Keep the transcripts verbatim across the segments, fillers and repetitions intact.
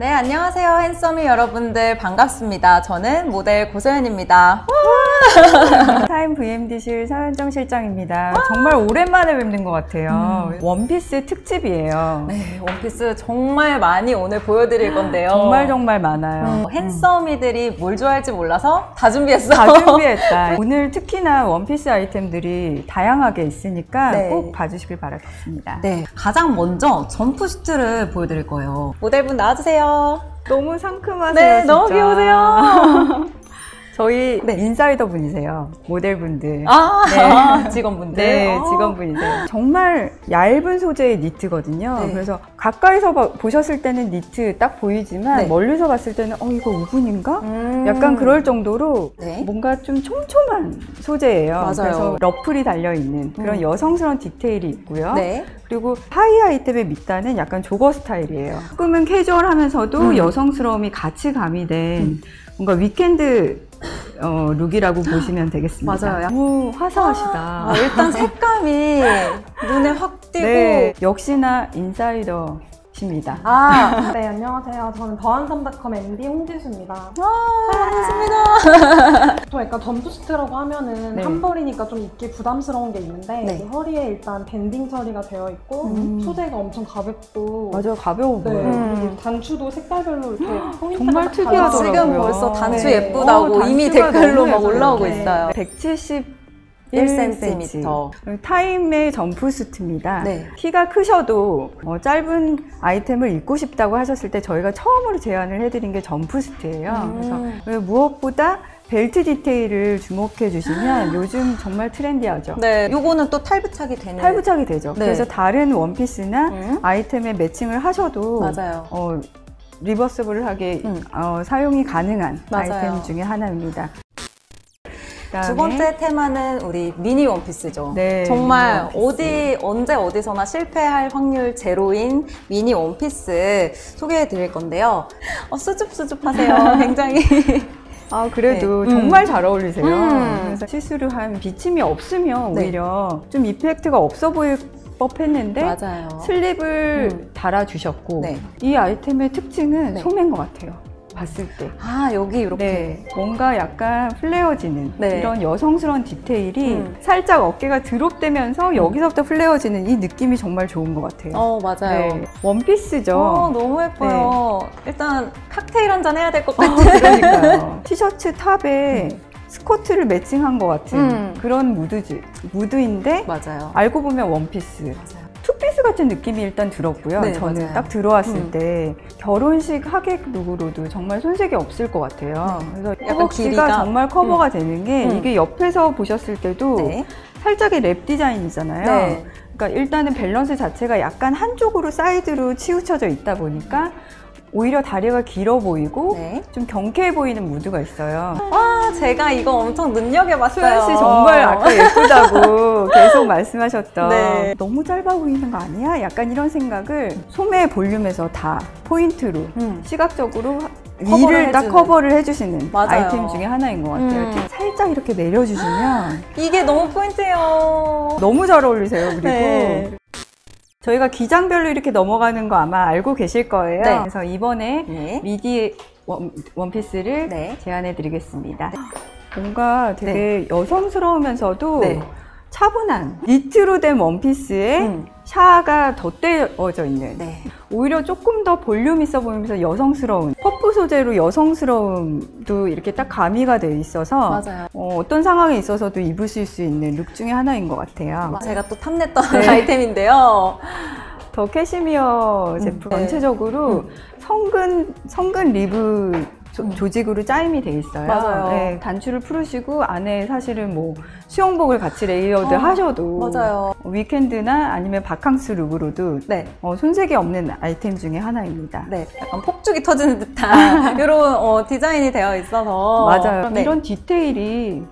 네, 안녕하세요 핸섬이 여러분들, 반갑습니다. 저는 모델 고서연입니다. 타임 브이엠디실 서현정 실장입니다. 정말 오랜만에 뵙는 것 같아요. 음. 원피스 특집이에요. 네, 원피스 정말 많이 오늘 보여드릴 건데요. 정말 정말 많아요. 음. 핸섬이들이 뭘 좋아할지 몰라서 다 준비했어. 다 준비했다. 오늘 특히나 원피스 아이템들이 다양하게 있으니까 네. 꼭 봐주시길 바라겠습니다. 네, 가장 먼저 점프 슈트를 보여드릴 거예요. 모델분 나와주세요. 너무 상큼하세요. 네, 진짜. 너무 귀여우세요. 저희 네. 인사이더 분이세요. 모델분들. 아, 네. 아 직원분들. 네, 아 직원분이세요. 정말 얇은 소재의 니트거든요. 네. 그래서 가까이서 봐, 보셨을 때는 니트 딱 보이지만 네. 멀리서 봤을 때는 어 이거 우분인가? 음 약간 그럴 정도로 네. 뭔가 좀 촘촘한 소재예요. 맞아요. 그래서 러플이 달려있는 그런 음. 여성스러운 디테일이 있고요. 네. 그리고 하이 아이템의 밑단은 약간 조거 스타일이에요. 조금은 캐주얼하면서도 음. 여성스러움이 같이 가미된 음. 뭔가 위켄드 어, 룩이라고 보시면 되겠습니다. 맞아요. 오, 화사하시다. 아, 일단 색감이 눈에 확 띄고 네, 역시나 인사이더 십니다. 아, 네, 안녕하세요. 저는 더한섬닷컴 엠디 홍지수입니다. 와, 반갑습니다. 저 약간 점프슈트라고 하면은 네. 한벌이니까 좀 입기 부담스러운 게 있는데 네. 허리에 일단 밴딩 처리가 되어 있고 음. 소재가 엄청 가볍고 맞아요, 가벼워 보여요. 네. 음. 단추도 색깔별로 이렇게 정말 특이하더라고요. 지금 벌써 단추 네. 예쁘다고 오, 이미 댓글로 막 올라오고 네. 있어요. 백칠십일 센티미터 타임의 점프슈트입니다. 네. 키가 크셔도 어, 짧은 아이템을 입고 싶다고 하셨을 때 저희가 처음으로 제안을 해드린 게 점프슈트예요. 음. 그래서 무엇보다 벨트 디테일을 주목해 주시면 요즘 정말 트렌디하죠. 네, 요거는 또 탈부착이 되는 탈부착이 되죠. 네. 그래서 다른 원피스나 음? 아이템에 매칭을 하셔도 맞아요. 어, 리버서블하게 음. 어, 사용이 가능한 맞아요. 아이템 중에 하나입니다. 두 번째 테마는 우리 미니 원피스죠. 네, 정말 미니 원피스. 어디 언제 어디서나 실패할 확률 제로인 미니 원피스 소개해 드릴 건데요. 어, 수줍수줍하세요. 굉장히 아 그래도 네. 정말 음. 잘 어울리세요. 음. 그래서 시스루 한 비침이 없으면 네. 오히려 좀 이펙트가 없어 보일 법했는데 맞아요. 슬립을 음. 달아주셨고 네. 이 아이템의 특징은 네. 소매인 것 같아요. 봤을 때. 아, 여기 이렇게. 네, 뭔가 약간 플레어지는 네. 이런 여성스러운 디테일이 음. 살짝 어깨가 드롭되면서 여기서부터 플레어지는 이 느낌이 정말 좋은 것 같아요. 어, 맞아요. 네. 원피스죠. 어, 너무 예뻐요. 네. 일단 칵테일 한잔 해야 될 것 같아요. 어, 그러니까요. 티셔츠 탑에 음. 스커트를 매칭한 것 같은 음. 그런 무드지, 무드인데 맞아요. 알고 보면 원피스. 맞아요. 투피스 같은 느낌이 일단 들었고요. 네, 저는 맞아요. 딱 들어왔을 음. 때 결혼식 하객 룩으로도 정말 손색이 없을 것 같아요. 네. 그래서 허벅지가 정말 커버가 음. 되는 게 음. 이게 옆에서 보셨을 때도 네. 살짝의 랩 디자인이잖아요. 네. 그러니까 일단은 밸런스 자체가 약간 한쪽으로 사이드로 치우쳐져 있다 보니까 오히려 다리가 길어 보이고 네. 좀 경쾌해 보이는 무드가 있어요. 와, 제가 이거 엄청 눈여겨봤어요. 소연 씨 정말 아까 예쁘다고 계속 말씀하셨던 네. 너무 짧아 보이는 거 아니야? 약간 이런 생각을 소매 볼륨에서 다 포인트로 음. 시각적으로 위를 딱 해주는. 커버를 해주시는 맞아요. 아이템 중에 하나인 것 같아요. 음. 살짝 이렇게 내려주시면 이게 너무 포인트예요. 너무 잘 어울리세요. 그리고 네. 저희가 기장별로 이렇게 넘어가는 거 아마 알고 계실 거예요. 네. 그래서 이번에 네. 미디 원, 원피스를 네. 제안해 드리겠습니다. 네. 뭔가 되게 네. 여성스러우면서도 네. 차분한 니트로 된 원피스에 음. 샤가 덧대어져 있는 네. 오히려 조금 더 볼륨 있어 보이면서 여성스러운 퍼프 소재로 여성스러움도 이렇게 딱 가미가 되어 있어서 어, 어떤 상황에 있어서도 입으실 수 있는 룩 중에 하나인 것 같아요. 제가 또 탐냈던 네. 아이템인데요. 더 캐시미어 제품 음, 네. 전체적으로 음. 성근, 성근 리브 조, 조직으로 짜임이 돼 있어요. 맞아요. 네, 단추를 풀으시고 안에 사실은 뭐 수영복을 같이 레이어드 어, 하셔도 맞아요. 위켄드나 아니면 바캉스 룩으로도 네. 어, 손색이 없는 아이템 중에 하나입니다. 네, 약간 폭죽이 터지는 듯한 이런 어, 디자인이 되어 있어서 맞아요. 네. 이런 디테일이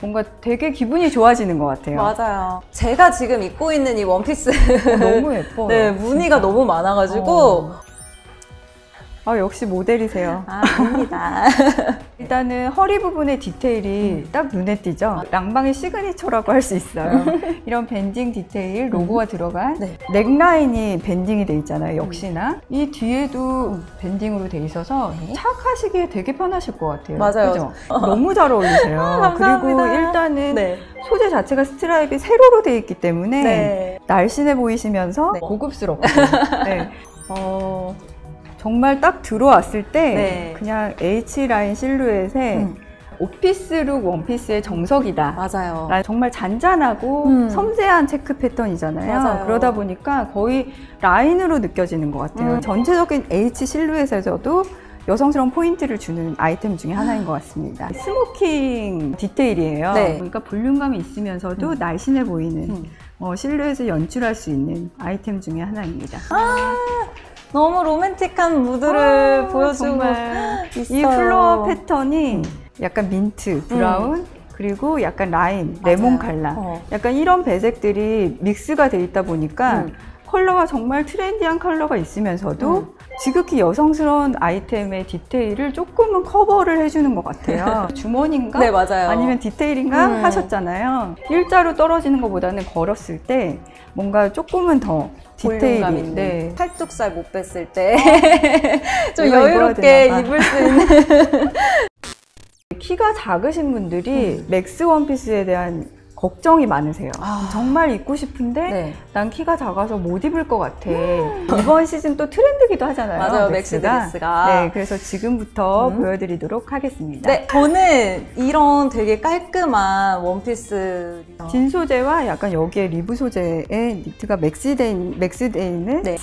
뭔가 되게 기분이 좋아지는 것 같아요. 맞아요. 제가 지금 입고 있는 이 원피스 어, 너무 예뻐요. 네, 무늬가 진짜. 너무 많아가지고 어. 아, 역시 모델이세요. 아, 아닙니다. 일단은 허리 부분의 디테일이 딱 눈에 띄죠? 랑방의 시그니처라고 할 수 있어요. 이런 밴딩 디테일, 로고가 들어간 네. 넥라인이 밴딩이 돼 있잖아요, 역시나. 이 뒤에도 밴딩으로 돼 있어서 착하시기에 되게 편하실 것 같아요. 맞아요. 그죠? 너무 잘 어울리세요. 아, 그리고 일단은 네. 소재 자체가 스트라이프이 세로로 돼 있기 때문에 네. 날씬해 보이시면서 네. 고급스럽고 네. 어... 정말 딱 들어왔을 때 네. 그냥 H라인 실루엣에 음. 오피스룩 원피스의 정석이다. 맞아요. 정말 잔잔하고 음. 섬세한 체크 패턴이잖아요. 맞아요. 그러다 보니까 거의 라인으로 느껴지는 것 같아요. 음. 전체적인 H 실루엣에서도 여성스러운 포인트를 주는 아이템 중에 하나인 것 같습니다. 스모킹 디테일이에요. 네. 그러니까 볼륨감이 있으면서도 음. 날씬해 보이는 음. 어, 실루엣을 연출할 수 있는 아이템 중에 하나입니다. 아 너무 로맨틱한 무드를 아, 보여주고 있어요. 이 플로어 패턴이 음. 약간 민트, 브라운, 음. 그리고 약간 라임, 맞아요. 레몬 컬러 어. 약간 이런 배색들이 믹스가 돼 있다 보니까 음. 컬러가 정말 트렌디한 컬러가 있으면서도 음. 지극히 여성스러운 아이템의 디테일을 조금은 커버를 해주는 것 같아요. 주머니인가? 네, 맞아요. 아니면 디테일인가? 음. 하셨잖아요. 일자로 떨어지는 것보다는 걸었을 때 뭔가 조금은 더 디테일이 네. 팔뚝살 못 뺐을 때 좀 여유롭게 입을 수 있는 키가 작으신 분들이 음. 맥스 원피스에 대한 걱정이 많으세요. 아... 정말 입고 싶은데 네. 난 키가 작아서 못 입을 것 같아. 음... 이번 시즌 또 트렌드기도 하잖아요. 맞아요, 맥스가. 맥스드레스가. 네, 그래서 지금부터 음... 보여드리도록 하겠습니다. 네, 저는 이런 되게 깔끔한 원피스 진 소재와 약간 여기에 리브 소재의 니트가 맥스돼 있는 맥스돼 있는 네.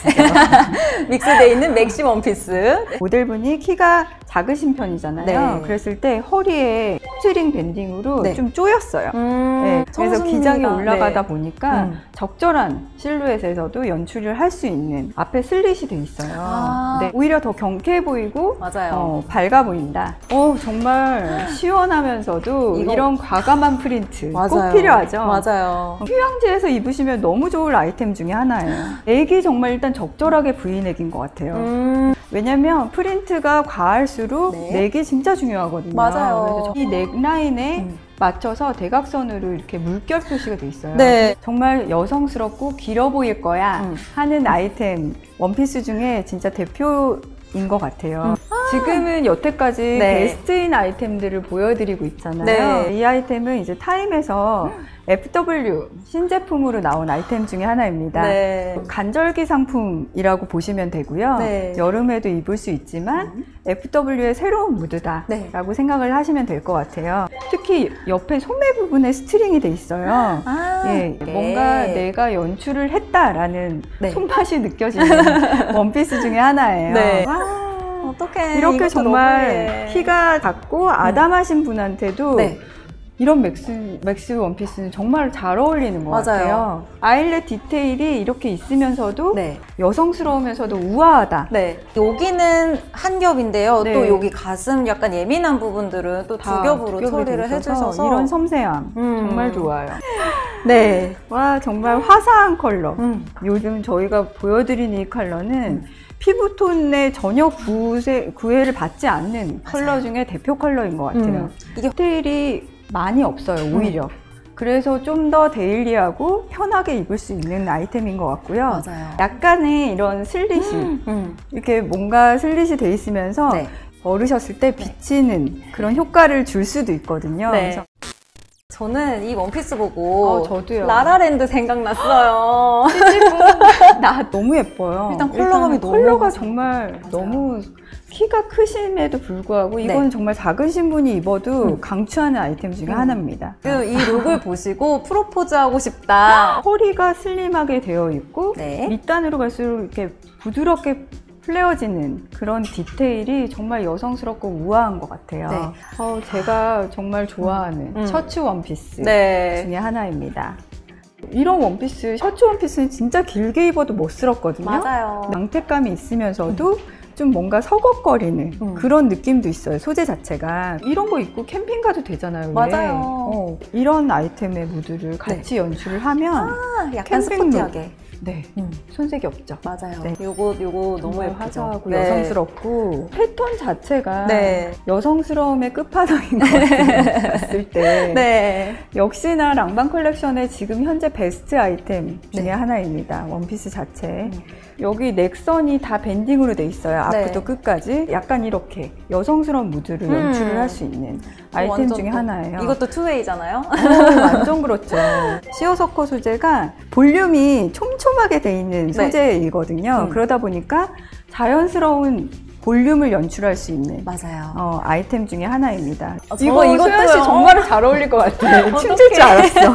믹스돼 있는 맥시 원피스. 모델분이 키가 작으신 편이잖아요. 네. 그랬을 때 허리에 스트링 밴딩으로 네. 좀 조였어요. 음... 네. 그래서 기장이 올라가다 네. 보니까 음. 적절한 실루엣에서도 연출을 할 수 있는 앞에 슬릿이 돼 있어요. 아. 네. 오히려 더 경쾌해 보이고 맞아요. 어, 밝아 보인다. 어, 정말 시원하면서도 이거... 이런 과감한 프린트 맞아요. 꼭 필요하죠. 맞아요. 휴양지에서 입으시면 너무 좋을 아이템 중에 하나예요. 넥이 정말 일단 적절하게 브이넥인 것 같아요. 음... 왜냐면 프린트가 과할수록 네. 넥이 진짜 중요하거든요. 맞아요. 그래서 이 넥라인에 음. 맞춰서 대각선으로 이렇게 물결 표시가 돼 있어요. 네. 정말 여성스럽고 길어 보일 거야 음. 하는 아이템 원피스 중에 진짜 대표인 것 같아요. 음. 지금은 여태까지 네. 베스트인 아이템들을 보여드리고 있잖아요. 네. 이 아이템은 이제 타임에서 에프 더블유 신제품으로 나온 아이템 중에 하나입니다. 네. 간절기 상품이라고 보시면 되고요. 네. 여름에도 입을 수 있지만 음. 에프 더블유의 새로운 무드다 네. 라고 생각을 하시면 될 것 같아요. 특히 옆에 소매 부분에 스트링이 돼 있어요. 아, 예, 네. 뭔가 내가 연출을 했다라는 네. 손맛이 느껴지는 원피스 중에 하나예요. 네. 와. 어떡해, 이렇게 정말 키가 작고 아담하신 음. 분한테도 네. 이런 맥스, 맥스 원피스는 정말 잘 어울리는 것 맞아요. 같아요. 아일렛 디테일이 이렇게 있으면서도 네. 여성스러우면서도 우아하다. 네. 여기는 한 겹인데요. 네. 또 여기 가슴 약간 예민한 부분들은 또 두 겹으로 처리를 해주셔서 이런 섬세함 음. 정말 좋아요. 네. 와 정말 화사한 컬러. 음. 요즘 저희가 보여드린 이 컬러는 음. 피부톤에 전혀 구애, 구애를 받지 않는 맞아요. 컬러 중에 대표 컬러인 것 같아요. 음. 이게 디테일이 많이 없어요, 오히려. 음. 그래서 좀 더 데일리하고 편하게 입을 수 있는 아이템인 것 같고요. 맞아요. 약간의 이런 슬릿이, 음. 음. 이렇게 뭔가 슬릿이 돼 있으면서 네. 걸으셨을 때 비치는 네. 그런 효과를 줄 수도 있거든요. 네. 그래서 저는 이 원피스 보고 어, 저도요. 라라랜드 생각났어요. 나 너무 예뻐요. 일단 컬러감이 일단 너무 컬러가 정말 맞아요. 너무 키가 크심에도 불구하고 이건 네. 정말 작으신 분이 입어도 음. 강추하는 아이템 중에 음. 하나입니다. 그 이 룩을 보시고 프로포즈하고 싶다. 허리가 슬림하게 되어 있고 네. 밑단으로 갈수록 이렇게 부드럽게 플레어지는 그런 디테일이 정말 여성스럽고 우아한 것 같아요. 네. 어, 제가 정말 좋아하는 음. 셔츠 원피스 네. 중에 하나입니다. 이런 원피스, 셔츠 원피스는 진짜 길게 입어도 멋스럽거든요. 맞아요. 광택감이 있으면서도 음. 좀 뭔가 서걱거리는 음. 그런 느낌도 있어요. 소재 자체가. 이런 거 입고 캠핑 가도 되잖아요. 맞아요. 어, 이런 아이템의 무드를 같이 네. 연출을 하면 아, 약간 스포티하게 네, 음. 손색이 없죠. 맞아요. 네. 요거 요거 너무 화사하고 네. 여성스럽고 패턴 자체가 네. 여성스러움의 끝판왕인 것 같아요. 봤을 때 네. 역시나 랑반 컬렉션의 지금 현재 베스트 아이템 중에 네. 하나입니다. 원피스 자체. 음. 여기 넥선이 다 밴딩으로 돼 있어요. 앞부터 네. 끝까지 약간 이렇게 여성스러운 무드를 음. 연출을 할 수 있는 아이템 중에 또, 하나예요. 이것도 투웨이잖아요. 오, 완전 그렇죠. 시어서커 소재가 볼륨이 촘촘하게 돼 있는 소재이거든요. 네. 음. 그러다 보니까 자연스러운 볼륨을 연출할 수 있는 맞아요. 어, 아이템 중에 하나입니다. 어, 이거 이거 소연 씨 정말 잘 어울릴 것 같아요. 춤출 줄 알았어.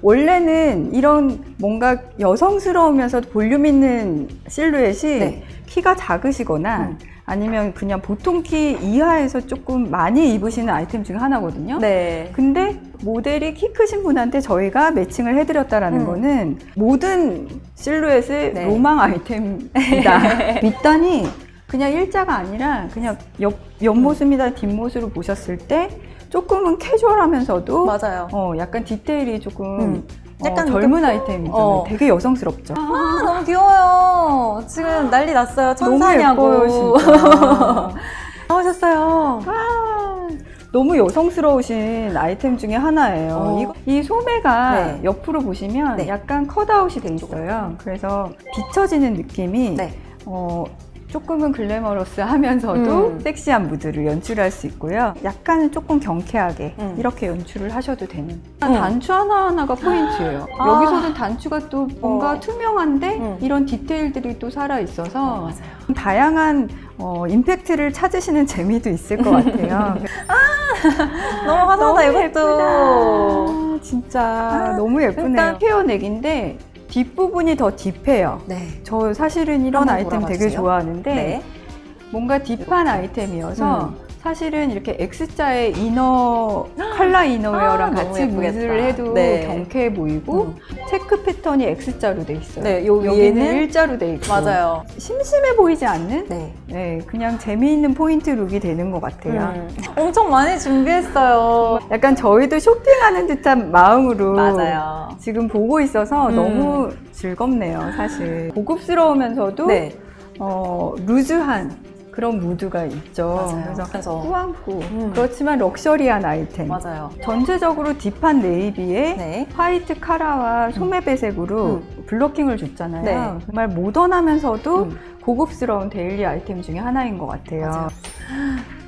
원래는 이런 뭔가 여성스러우면서 볼륨 있는 실루엣이 네. 키가 작으시거나 음. 아니면 그냥 보통 키 이하에서 조금 많이 입으시는 아이템 중에 하나거든요. 네. 근데 모델이 키 크신 분한테 저희가 매칭을 해드렸다라는 음. 거는 모든 실루엣의 네. 로망 아이템이다. 밑단이 그냥 일자가 아니라 그냥 옆, 옆모습이나 뒷모습으로 보셨을 때 조금은 캐주얼하면서도 맞아요. 어, 약간 디테일이 조금 음. 약간 어, 젊은 아이템이잖아요. 어. 되게 여성스럽죠. 아, 아 너무 귀여워요. 지금 난리 났어요. 천사냐고. 너무 예뻐요, 진짜. 나오셨어요. 아, 너무 여성스러우신 아이템 중에 하나예요. 어. 이거, 이 소매가 네. 옆으로 보시면 네. 약간 컷아웃이 돼 있어요. 그래서 비춰지는 느낌이 네. 어, 조금은 글래머러스 하면서도 음. 섹시한 무드를 연출할 수 있고요. 약간은 조금 경쾌하게 음. 이렇게 연출을 하셔도 되는 음. 단추 하나하나가 포인트예요. 아. 여기서는 단추가 또 뭔가 어. 투명한데 음. 이런 디테일들이 또 살아있어서 어, 맞아요. 다양한 어, 임팩트를 찾으시는 재미도 있을 것 같아요. 아, 너무 화사하다. 이것도 아, 진짜 아, 너무 예쁘네요. 약간 헤어넥인데 뒷부분이 더 딥해요. 네. 저 사실은 이런 아이템 되게 좋아하는데 네. 뭔가 딥한 이렇게. 아이템이어서 음. 사실은 이렇게 X자의 이너, 칼라 이너웨어랑 아, 같이 무드를 해도 네. 경쾌해 보이고 음. 체크 패턴이 X자로 돼 있어요. 네, 요, 여기는 일자로 돼 있고 맞아요. 심심해 보이지 않는? 네. 네, 그냥 재미있는 포인트 룩이 되는 것 같아요. 음. 엄청 많이 준비했어요. 약간 저희도 쇼핑하는 듯한 마음으로 맞아요. 지금 보고 있어서 음. 너무 즐겁네요, 사실. 고급스러우면서도 네. 어, 루즈한 그런 무드가 있죠. 맞아요. 그래서, 그래서 꾸안꾸 음. 그렇지만 럭셔리한 아이템. 맞아요. 전체적으로 딥한 네이비에 네. 화이트 카라와 소매배색으로 음. 블러킹을 줬잖아요. 네. 정말 모던하면서도 음. 고급스러운 데일리 아이템 중에 하나인 것 같아요. 맞아요.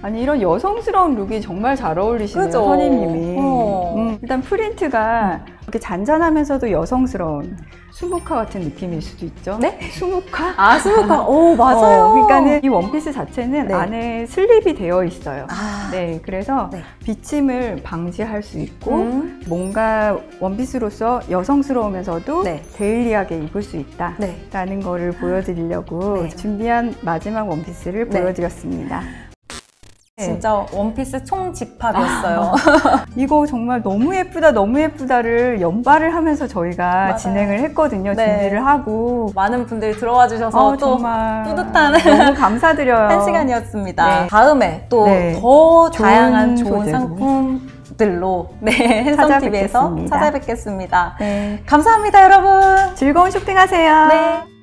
아니 이런 여성스러운 룩이 정말 잘 어울리시네요. 그죠? 선임님이 어. 음, 일단 프린트가 음. 이렇게 잔잔하면서도 여성스러운 수묵화 같은 느낌일 수도 있죠. 네? 수묵화? 아 수묵화! 오 맞아요! 어, 그러니까는 이 원피스 자체는 네. 안에 슬립이 되어 있어요. 아. 네, 그래서 네. 비침을 방지할 수 있고 음. 뭔가 원피스로서 여성스러우면서도 네. 데일리하게 입을 수 있다라는 네. 거를 보여드리려고 네. 준비한 마지막 원피스를 네. 보여드렸습니다. 네. 진짜 원피스 총 집합이었어요. 아, 이거 정말 너무 예쁘다 너무 예쁘다를 연발을 하면서 저희가 맞아요. 진행을 했거든요. 네. 준비를 하고 많은 분들이 들어와 주셔서 아, 또 정말 뿌듯한 너무 감사드려요. 한 시간이었습니다. 네. 다음에 또 더 네. 다양한 좋은 소재로. 상품들로 네, 핸섬티비에서 찾아뵙겠습니다. 찾아뵙겠습니다. 네. 감사합니다 여러분. 즐거운 쇼핑하세요. 네.